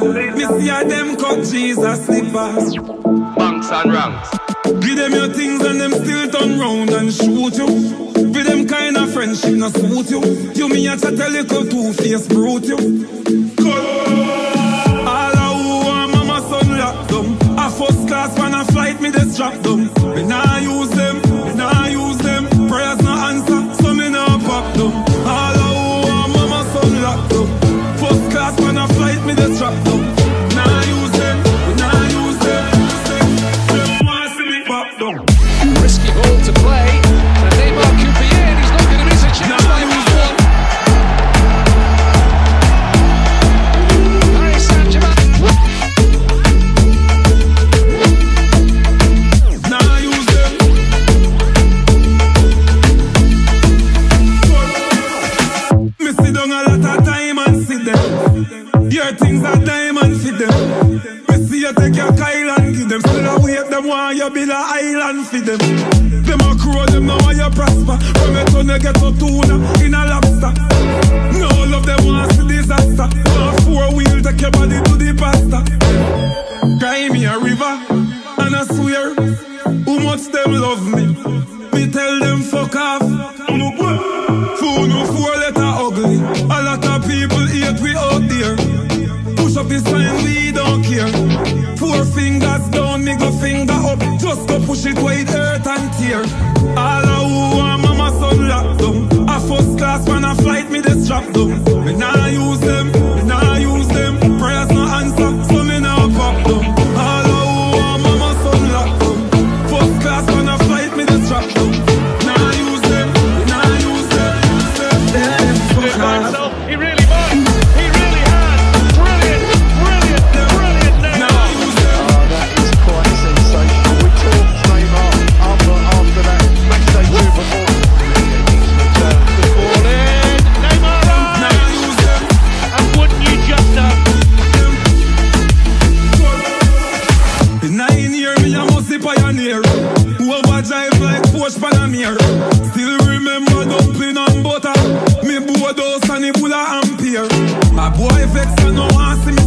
Me see how them cut Jesus slippers. Banx and Ranx. Give them your things and them still turn round and shoot you. With them kind of friendship no suit you. You me a chat a little two-faced brute you. All a who are mama son lock them. A first class man a flight me just drop them. Me nah use them, me nah use them. Prayers no answer, so me nah pop them. All a who are mama son lock them. First class man a flight me just drop them. Your things are diamond fit them. We see you take your Kyle and give them. Still I wait them while you build an island fit them. Them a crow them now while you prosper. From your tunnel get a tuna in a lobster. No love them wants a disaster. No 4-wheel take your body to the pasta. Cry me a river and I swear how much them love me. Me tell them fuck off. Fool no 4-letter ugly. A lot of people hate we out there. Push up this sign, we don't care. 4 fingers down, me go finger up. Just go push it wide, hurt and tear. All a who are mama son lock them. A first class man a flight, me just drop them. Me nah use them, me nah use them. Prayers no answer, so me nah pop them. All a who are mama son lock them. First class man a flight, me just drop them. Nah use them, me nah use them. Yeah, he really was. Still remember dumpling and butter. Me board house and the bulla ampere. My boy vex and no one see me.